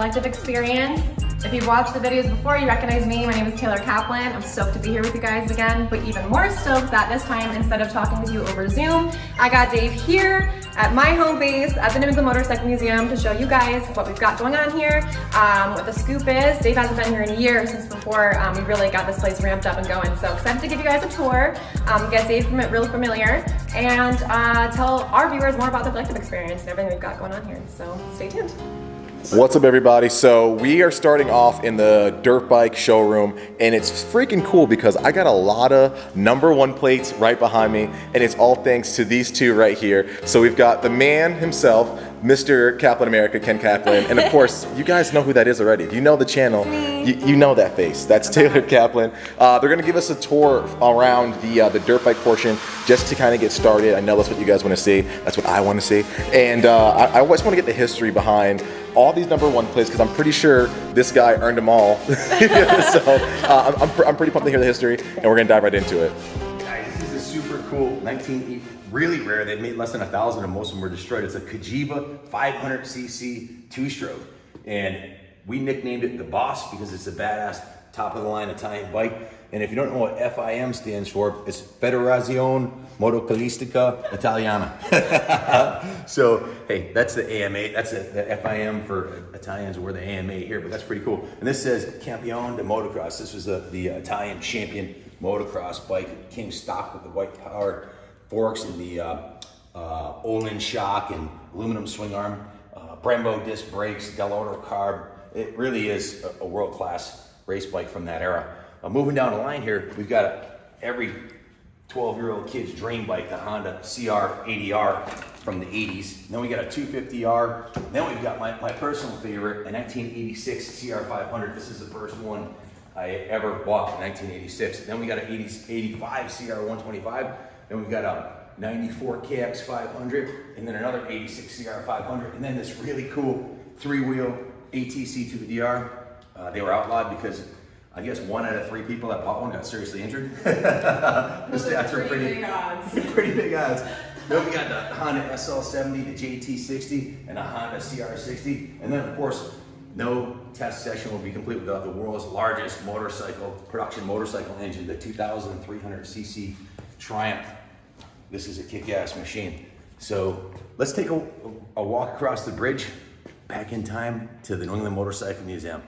collective experience. If you've watched the videos before, you recognize me. My name is Taylor Kaplan. I'm stoked to be here with you guys again, but even more stoked that this time, instead of talking with you over Zoom, I got Dave here at my home base at the New England Motorcycle Museum to show you guys what we've got going on here, what the scoop is. Dave hasn't been here in a year since before we really got this place ramped up and going, so excited to give you guys a tour, get Dave from it real familiar, and tell our viewers more about the collective experience and everything we've got going on here, so stay tuned. What's up, everybody? So we are starting off in the dirt bike showroom, and it's freaking cool because I got a lot of #1 plates right behind me, and it's all thanks to these two right here. So we've got the man himself, Mr. Kaplan America, Ken Kaplan, and of course, you guys know who that is already. If you know the channel, you know that face. That's Taylor Kaplan. They're gonna give us a tour around the dirt bike portion just to kind of get started. I know that's what you guys want to see. That's what I want to see, and I always want to get the history behind all these #1 plays, because I'm pretty sure this guy earned them all. So I'm pretty pumped to hear the history, and we're gonna dive right into it. Guys, this is a super cool 1980, really rare. They made less than 1,000 and most of them were destroyed. It's a Kajiba 500cc two-stroke, and we nicknamed it the Boss because it's a badass top-of-the-line Italian bike. And if you don't know what FIM stands for, it's Federazione Motociclistica Italiana. So, hey, that's the AMA, that's the FIM for Italians, we're the AMA here, but that's pretty cool. And this says Campione de Motocross. This was the Italian champion motocross bike. It came stocked with the White Power forks and the Ohlin shock and aluminum swing arm, Brembo disc brakes, Dell'Orto carb. It really is a world-class race bike from that era. Moving down the line here, we've got every 12-year-old kid's dream bike, the Honda CR80R from the 80s. Then we got a 250R. Then we've got my personal favorite, a 1986 CR500. This is the first one I ever bought in 1986. Then we got an 85 CR125. Then we've got a 94 KX500, and then another 86 CR500. And then this really cool three-wheel ATC2DR. They were outlawed because I guess 1 out of 3 people that bought one got seriously injured. Those are pretty big odds. Pretty big odds. Then we got the Honda SL70, the JT60, and a Honda CR60. And then, of course, no test session will be complete without the world's largest motorcycle, production motorcycle engine, the 2,300cc Triumph. This is a kick-ass machine. So let's take a walk across the bridge back in time to the New England Motorcycle Museum.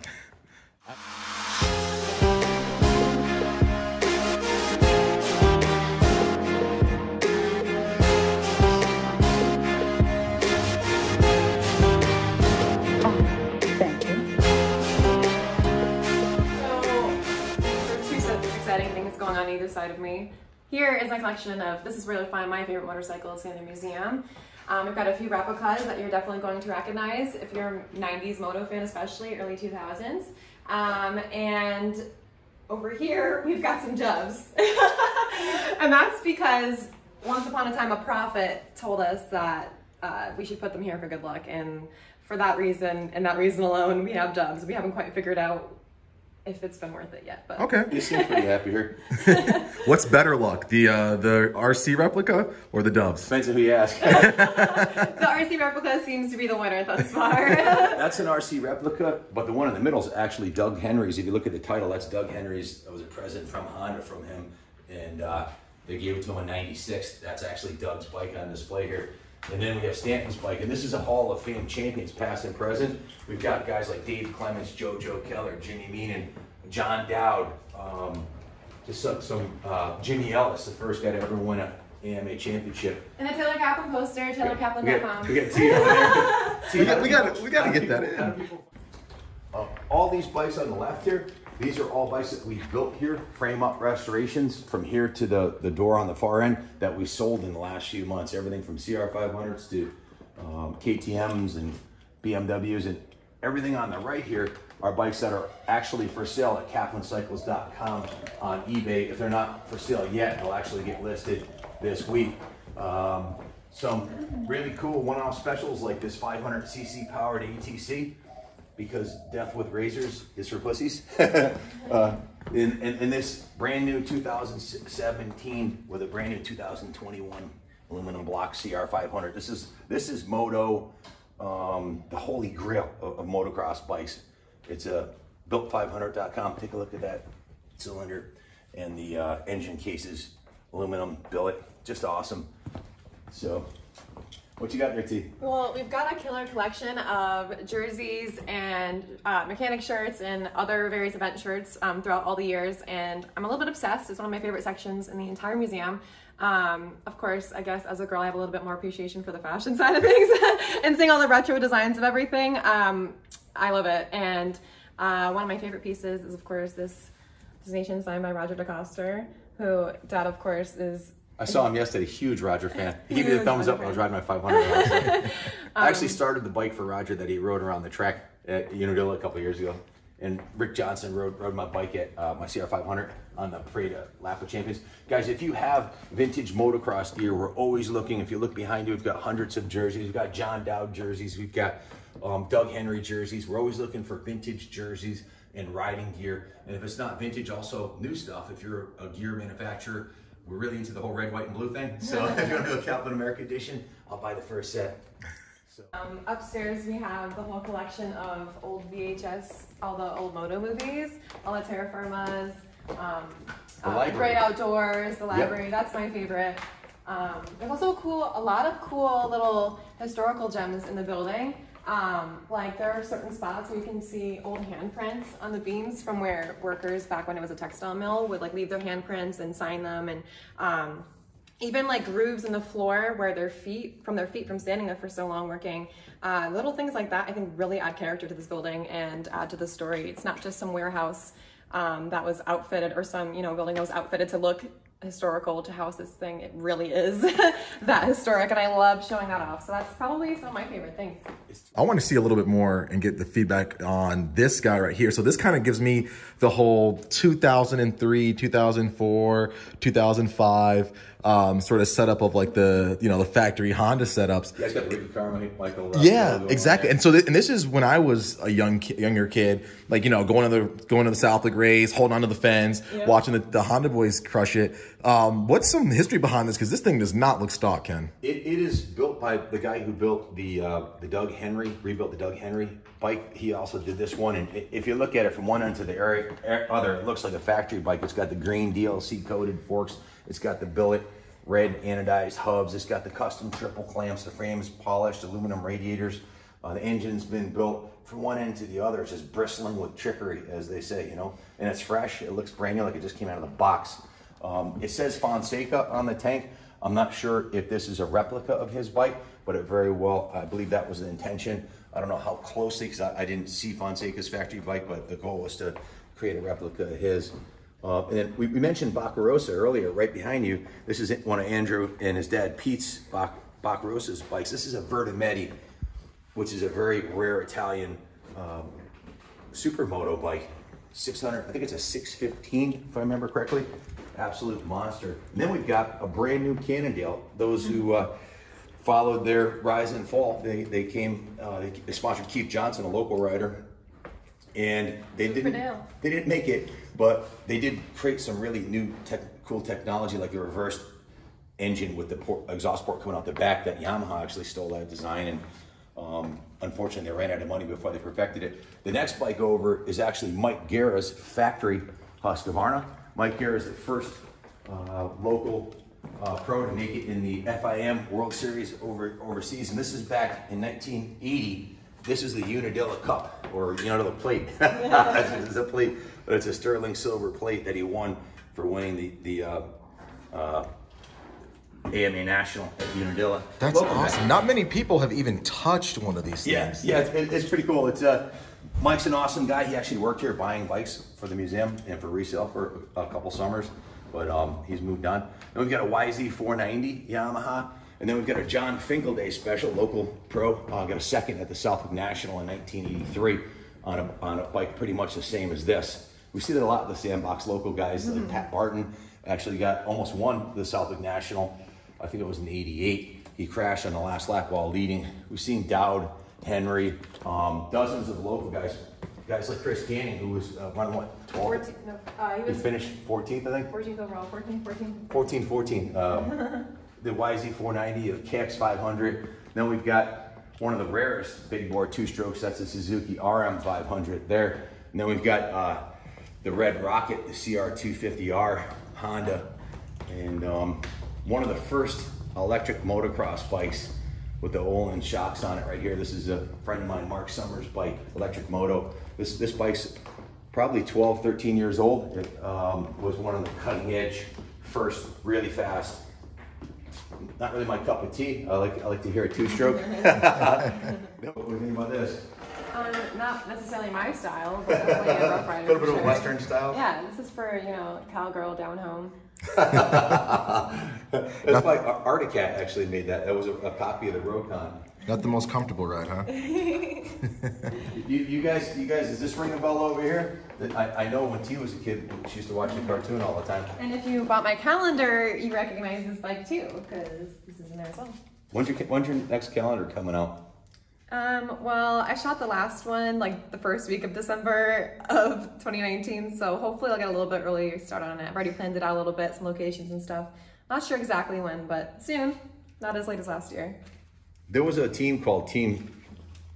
Either side of me. Here is my collection of, this is where you'll find my favorite motorcycles in the museum. We've got a few replicas that you're definitely going to recognize if you're a 90s moto fan, especially early 2000s. And over here, we've got some dubs. And that's because once upon a time, a prophet told us that we should put them here for good luck. And for that reason, and that reason alone, we have dubs. We haven't quite figured out if it's been worth it yet, but okay. You seem pretty happy here. What's better luck, the RC replica or the dubs? Depends on who you ask. The RC replica seems to be the winner thus far. That's an RC replica, but the one in the middle is actually Doug Henry's. If you look at the title, that's Doug Henry's. That was a present from Honda from him, and they gave it to him in '96. That's actually Doug's bike on display here. And then we have Stanton's bike, and this is a Hall of Fame champions, past and present. We've got guys like Dave Clemens, Jojo Keller, Jimmy Meenan, John Dowd, just some Jimmy Ellis, the first guy to ever win an AMA championship. And the Taylor Kaplan poster, TaylorKaplan.com. We gotta get that in. All these bikes on the left here, these are all bikes that we built here, frame-up restorations from here to the door on the far end that we sold in the last few months. Everything from CR500s to KTMs and BMWs, and everything on the right here are bikes that are actually for sale at KaplanCycles.com on eBay. If they're not for sale yet, they'll actually get listed this week. Some really cool one-off specials like this 500cc powered ATC, because death with razors is for pussies. And this brand new 2017 with a brand new 2021 aluminum block CR500. This is moto the holy grail of motocross bikes. It's a built500.com. Take a look at that cylinder and the engine cases, aluminum billet, just awesome. So what you got there, T? Well, we've got a killer collection of jerseys and mechanic shirts and other various event shirts throughout all the years, and I'm a little bit obsessed. It's one of my favorite sections in the entire museum. Of course, I guess as a girl, I have a little bit more appreciation for the fashion side of things and seeing all the retro designs of everything. I love it. And one of my favorite pieces is, of course, this nation signed by Roger DeCoster, who Dad, of course, is... I saw him yesterday, huge Roger fan. He gave me the thumbs up when I was riding my 500. I actually started the bike for Roger that he rode around the track at Unadilla a couple years ago. And Rick Johnson rode my bike at my CR500 on the parade of Lap of Champions. Guys, if you have vintage motocross gear, we're always looking. If you look behind you, we've got hundreds of jerseys. We've got John Dowd jerseys. We've got Doug Henry jerseys. We're always looking for vintage jerseys and riding gear. And if it's not vintage, also new stuff. If you're a gear manufacturer, we're really into the whole red, white, and blue thing. So if you want to do a Kaplan America edition, I'll buy the first set. So. Upstairs we have the whole collection of old VHS, all the old moto movies, all the terra firmas, the great outdoors, the library. Yep. That's my favorite. There's also a lot of cool little historical gems in the building. Like there are certain spots where you can see old handprints on the beams from where workers back when it was a textile mill would like leave their handprints and sign them, and even like grooves in the floor where their feet from standing there for so long working, little things like that I think really add character to this building and add to the story. It's not just some warehouse that was outfitted, or some building that was outfitted to look historical to house this thing. It really is that historic, and I love showing that off. So that's probably some of my favorite things. I want to see a little bit more and get the feedback on this guy right here. So this kind of gives me the whole 2003, 2004, 2005 sort of setup of like the the factory Honda setups. Yeah, it's got Ricky Carmichael, Michael. Yeah, exactly. And so and this is when I was a younger kid, like going to the Southwick race, holding onto the fence, yeah, watching the Honda boys crush it. What's some history behind this? Because this thing does not look stock, Ken. It is built by the guy who built the Doug Henry, rebuilt the Doug Henry bike. He also did this one, and if you look at it from one end to the other, it looks like a factory bike. It's got the green DLC coated forks. It's got the billet red anodized hubs. It's got the custom triple clamps. The frame is polished aluminum radiators. The engine's been built from one end to the other. It's just bristling with trickery, as they say, And it's fresh. It looks brand new, like it just came out of the box. It says Fonseca on the tank. I'm not sure if this is a replica of his bike, but it very well, I believe that was the intention. I don't know how closely, because I didn't see Fonseca's factory bike, but the goal was to create a replica of his. And then we mentioned Bar Carosa earlier, right behind you. This is one of Andrew and his dad Pete's Bar Carosa's bikes. This is a Vertimetti, which is a very rare Italian supermoto bike. 600, I think it's a 615, if I remember correctly. Absolute monster. And then we've got a brand new Cannondale. Those who followed their rise and fall, they sponsored Keith Johnson, a local rider, and they didn't make it, but they did create some really new cool technology, like the reversed engine with the exhaust port coming out the back. That Yamaha actually stole that design, and unfortunately they ran out of money before they perfected it. The next bike over is actually Mike Guerra's factory Husqvarna. Mike Guerra is the first local pro to make it in the FIM World Series overseas, and this is back in 1980. This is the Unadilla Cup, or Unadilla Plate. It's a plate, but it's a sterling silver plate that he won for winning the AMA National at Unadilla. That's local awesome. National. Not many people have even touched one of these things. Yeah, it's pretty cool. It's Mike's an awesome guy. He actually worked here buying bikes for the museum and for resale for a couple summers, but he's moved on. And we've got a YZ 490 Yamaha, and then we've got a John Finkelday special, local pro. Got a second at the Southwick National in 1983 on a bike pretty much the same as this. We see that a lot with the Sandbox local guys. Like Pat Barton actually got almost won the Southwick National. I think it was in '88. He crashed on the last lap while leading. We've seen Dowd, Henry, dozens of local guys like Chris Ganning, who was running what? 12th? 14th, no, he finished 14th, I think? 14th overall, 14. The YZ 490, the KX500. Then we've got one of the rarest big bore two-stroke sets of Suzuki RM500 there. And then we've got the Red Rocket, the CR250R Honda, and one of the first electric motocross bikes with the Ohlin shocks on it right here. This is a friend of mine, Mark Summers' bike, electric moto. This bike's probably 12, 13 years old. It was one of the cutting edge, first, really fast. Not really my cup of tea. I like to hear a two-stroke. What do you think about this? Not necessarily my style, but definitely a Rough Rider. A little bit of a Western style. Yeah, this is for, you know, cowgirl down home. That's why Articat actually made that. That was a copy of the Rokon. Not the most comfortable ride, huh? you guys, does this ring a bell over here? I know when T was a kid, she used to watch the cartoon all the time. And if you bought my calendar, you recognize this bike too, because this is in there as well. When's your next calendar coming out? Well, I shot the last one like the first week of December of 2019, so hopefully I'll get a little bit early start on it. I've already planned it out a little bit, some locations and stuff. Not sure exactly when, but soon. Not as late as last year. There was a team called Team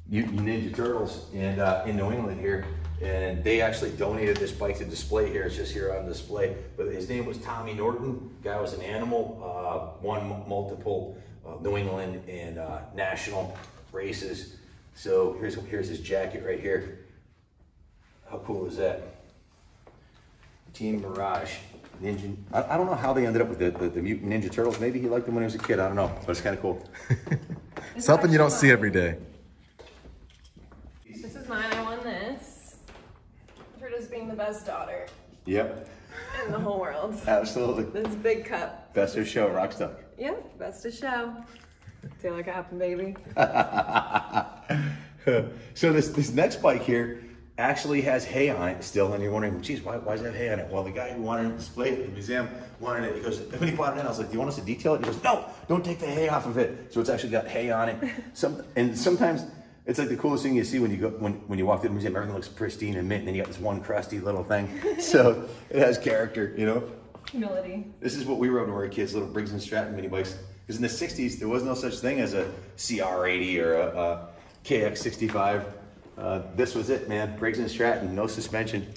Mutant Ninja Turtles and, in New England here, and they actually donated this bike to display here. It's just here on display. But his name was Tommy Norton. Guy was an animal, won multiple New England and national races. So here's his jacket right here. How cool is that? Team Mirage. Ninja. I don't know how they ended up with the Mutant Ninja Turtles. Maybe he liked them when he was a kid. I don't know, but it's kind of cool. Something you don't see every day. This is mine. I won this for just being the best daughter. Yep. In the whole world. Absolutely. This big cup. Best of show, Rockstuck. Yep, best of show. Taylor Kaplan, baby. So this next bike here actually has hay on it still, and you're wondering, geez, why does that hay on it? Well, the guy who wanted it displayed at the museum wanted it. He goes, when he bought it in, I was like, do you want us to detail it? He goes, no, don't take the hay off of it. So it's actually got hay on it. And sometimes it's like the coolest thing you see when you go when you walk to the museum, everything looks pristine and mint, and then you got this one crusty little thing. So it has character, you know? Humility. This is what we rode when we were kids, little Briggs and Stratton mini bikes. Because in the 60s, there was no such thing as a CR80 or a KX65. This was it, man. Briggs and Stratton, no suspension.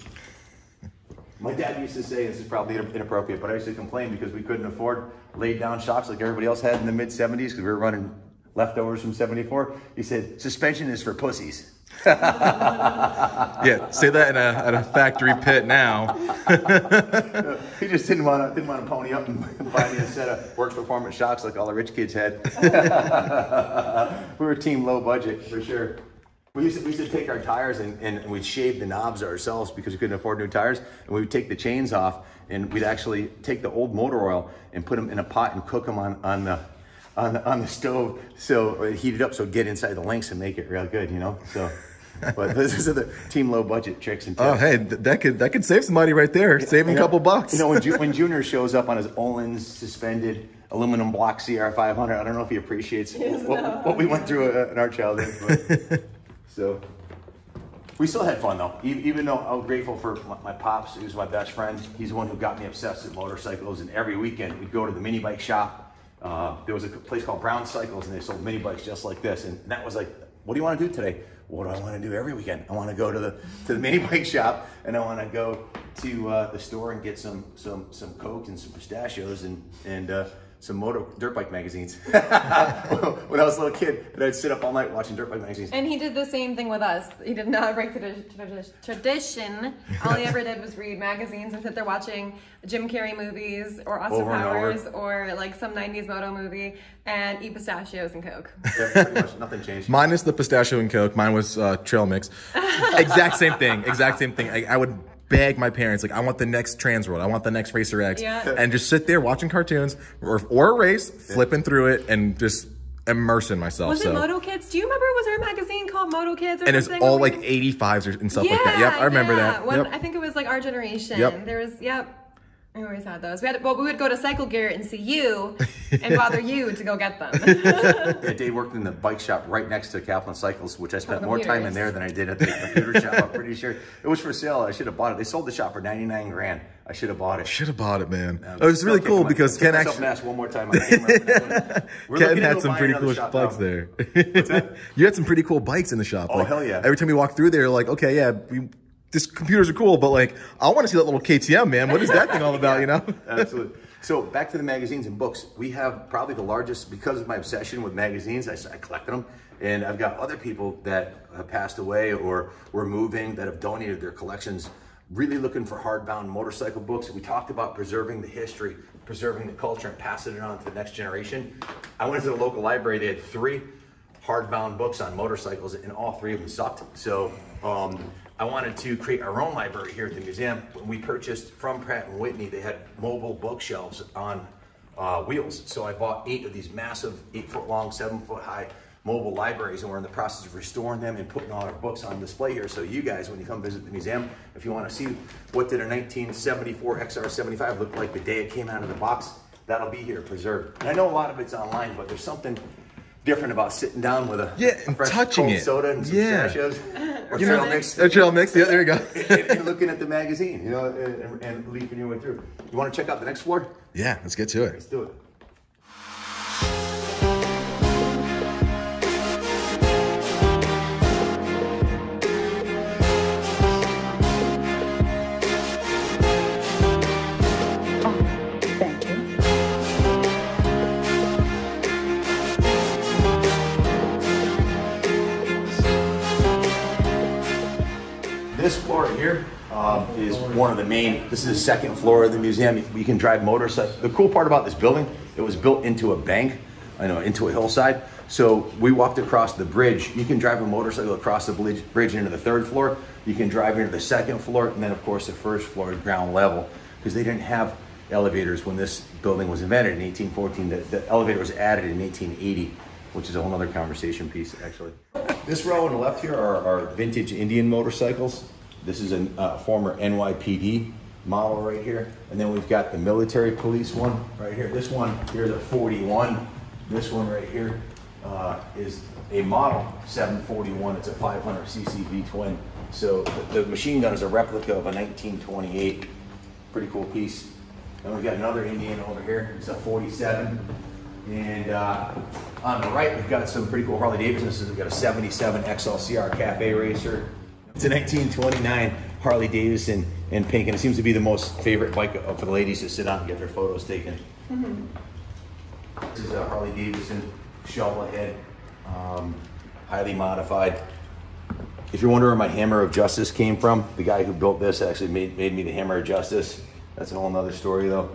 My dad used to say, this is probably inappropriate, but I used to complain because we couldn't afford laid down shocks like everybody else had in the mid 70s because we were running leftovers from 74. He said, suspension is for pussies. Yeah, say that at a factory pit now. He just didn't want to pony up and buy me a set of work performance shocks like all the rich kids had. We were team low budget for sure. We used to take our tires and we'd shave the knobs ourselves because we couldn't afford new tires. And we would take the chains off and we'd actually take the old motor oil and put them in a pot and cook them on the stove. So it heated up so it'd get inside the links and make it real good, you know? So, but this is the team low budget tricks and tips. Oh, hey, that could save some money right there. Saving a couple bucks. You know, when Junior shows up on his Ohlin suspended aluminum block CR500, I don't know if he appreciates what we went through in our childhood. But. So we still had fun though, even though I'm grateful for my pops, who's my best friend. He's the one who got me obsessed with motorcycles, and every weekend we'd go to the mini bike shop. There was a place called Brown Cycles and they sold mini bikes just like this. And that was like, what do you want to do today? What do I want to do every weekend? I want to go to the mini bike shop, and I want to go to the store and get some Coke and some pistachios and some dirt bike magazines. When I was a little kid, and I'd sit up all night watching dirt bike magazines. And he did the same thing with us. He did not break the tradition. All he ever did was read magazines and sit there watching Jim Carrey movies or Austin Powers or like some 90s moto movie and eat pistachios and Coke. Yeah, pretty much nothing changed. Minus the pistachio and Coke. Mine was trail mix. Exact same thing. Exact same thing. I would beg my parents, like, I want the next Trans World, I want the next Racer X, and just sit there watching cartoons or a race, flipping through it and just immersing myself. Was it Moto Kids? Do you remember, was there a magazine called Moto Kids or and something? And it's all like 85s and stuff like that. Yep, I remember that. When, I think it was like our generation. Yep. There was, we always had those. We would go to Cycle Gear and see you and bother you to go get them. Yeah, Dave worked in the bike shop right next to Kaplan Cycles, which I spent more time in there than I did at the computer shop, I'm pretty sure. It was for sale. I should have bought it. They sold the shop for $99,000. I should have bought it. Should have bought it, man. It was really cool because Ken actually asked one more time. Ken had some pretty cool bikes there. You had some pretty cool bikes in the shop. Oh, like, hell yeah. Every time we walked through there, like, okay, yeah, these computers are cool, but like, I want to see that little KTM, man. What is that thing all about, yeah, you know? Absolutely. So back to the magazines and books. We have probably the largest, because of my obsession with magazines, I collected them. And I've got other people that have passed away or were moving that have donated their collections. Really looking for hardbound motorcycle books. We talked about preserving the history, preserving the culture, and passing it on to the next generation. I went to the local library. They had 3 hardbound books on motorcycles, and all 3 of them sucked. So I wanted to create our own library here at the museum. When we purchased from Pratt & Whitney, they had mobile bookshelves on wheels. So I bought 8 of these massive 8-foot-long, 7-foot-high mobile libraries, and we're in the process of restoring them and putting all our books on display here. So you guys, when you come visit the museum, if you want to see what did a 1974 XR75 look like the day it came out of the box, that'll be here preserved. And I know a lot of it's online, but there's something different about sitting down with a, fresh touching cold soda and some pistachios or trail mix. A trail mix, yeah, there you go. and looking at the magazine, you know, and leaping your way through. You want to check out the next floor? Yeah, let's get to it. Let's do it. Is one of the main, this is the second floor of the museum. You can drive motorcycles. The cool part about this building, it was built into a bank, into a hillside. So we walked across the bridge. You can drive a motorcycle across the bridge into the 3rd floor. You can drive into the 2nd floor. And then of course the 1st floor is ground level, because they didn't have elevators when this building was invented in 1814. The elevator was added in 1880, which is a whole other conversation piece actually. This row on the left here are vintage Indian motorcycles. This is a former NYPD model right here. And then we've got the military police one right here. This one here's a 41. This one right here is a model 741. It's a 500cc V-twin. So the machine gun is a replica of a 1928. Pretty cool piece. And we've got another Indian over here. It's a 47. And on the right, we've got some pretty cool Harley Davidsons. We've got a 77 XLCR Cafe Racer. It's a 1929 Harley Davidson in pink, and it seems to be the most favorite bike for the ladies to sit on and get their photos taken. Mm-hmm. This is a Harley Davidson shovel head, highly modified. If you're wondering where my Hammer of Justice came from, the guy who built this actually made me the Hammer of Justice. That's a whole nother story though.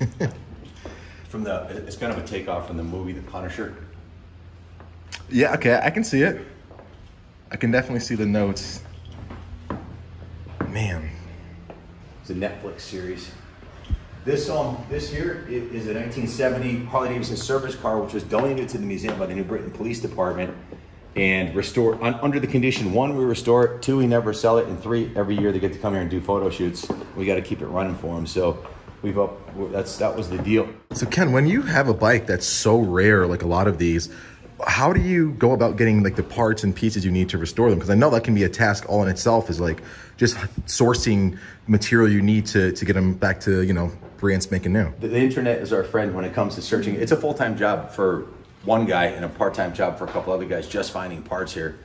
It's kind of a takeoff from the movie The Punisher. Yeah, okay, I can see it. I can definitely see the notes. Man. It's a Netflix series. This here is a 1970 Harley-Davidson service car, which was donated to the museum by the New Britain Police Department and restored under the condition, 1, we restore it, 2, we never sell it, and 3, every year they get to come here and do photo shoots. We got to keep it running for them. So that was the deal. So Ken, when you have a bike that's so rare, like a lot of these, how do you go about getting like the parts and pieces you need to restore them? Because I know that can be a task all in itself, is like just sourcing material you need to get them back to, you know, brand spanking new. The internet is our friend when it comes to searching. It's a full-time job for one guy and a part-time job for a couple other guys just finding parts here.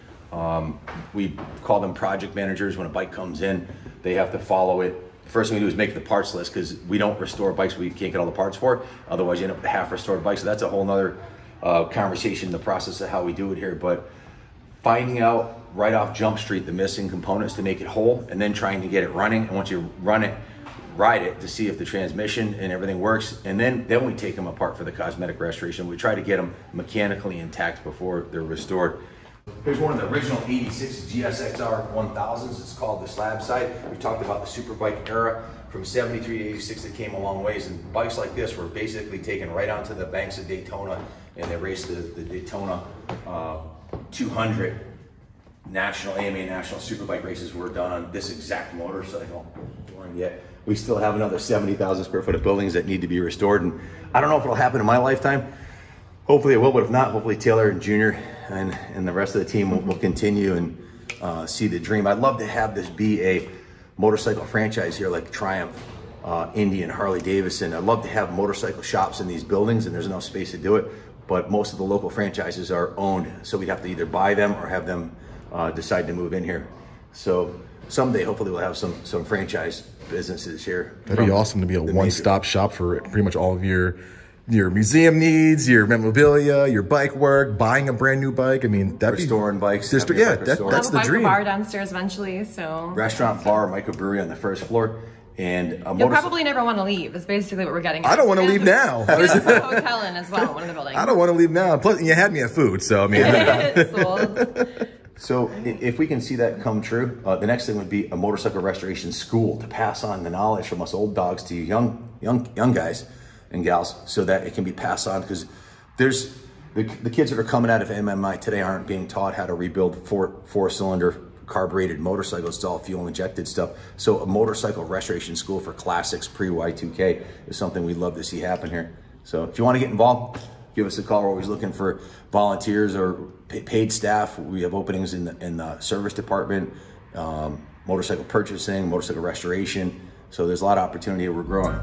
We call them project managers. When a bike comes in, they have to follow it. First thing we do is make the parts list, because we don't restore bikes we can't get all the parts for. Otherwise you end up with half restored bikes. So that's a whole nother conversation, the process of how we do it here. But finding out right off Jump Street the missing components to make it whole, and then trying to get it running, and once you run it, ride it to see if the transmission and everything works, and then we take them apart for the cosmetic restoration. We try to get them mechanically intact before they're restored. Here's one of the original 86 GSXR 1000s. It's called the slab side. We talked about the superbike era from 73 to 86 that came a long ways, and bikes like this were basically taken right onto the banks of Daytona, and they raced the Daytona 200 National, AMA National Superbike races were done on this exact motorcycle. And yet we still have another 70,000 square foot of buildings that need to be restored. And I don't know if it'll happen in my lifetime. Hopefully it will, but if not, hopefully Taylor and Junior and the rest of the team will continue and see the dream. I'd love to have this be a motorcycle franchise here like Triumph. Indian, Harley-Davidson. I'd love to have motorcycle shops in these buildings, and there's enough space to do it, but most of the local franchises are owned, so we'd have to either buy them or have them decide to move in here. So someday, hopefully, we'll have some franchise businesses here. That'd be awesome to be a one-stop shop for pretty much all of your museum needs, your memorabilia, your bike work, buying a brand new bike. I mean, that'd be restoring bikes. Yeah, that's the dream. Bar downstairs eventually. So restaurant, bar, microbrewery on the first floor. And you'll probably never want to leave. Is basically what we're getting at. I don't want to leave now. There's a hotel in as well, one of the buildings. I don't want to leave now. Plus, you had me at food, so I mean. So if we can see that come true, the next thing would be a motorcycle restoration school to pass on the knowledge from us old dogs to young guys and gals, so that it can be passed on, because there's the kids that are coming out of MMI today aren't being taught how to rebuild four-cylinder carbureted motorcycles. It's all fuel injected stuff. So a motorcycle restoration school for classics pre-Y2K is something we'd love to see happen here. So if you want to get involved, give us a call. We're always looking for volunteers or paid staff. We have openings in the service department, motorcycle purchasing, motorcycle restoration. So there's a lot of opportunity. We're growing.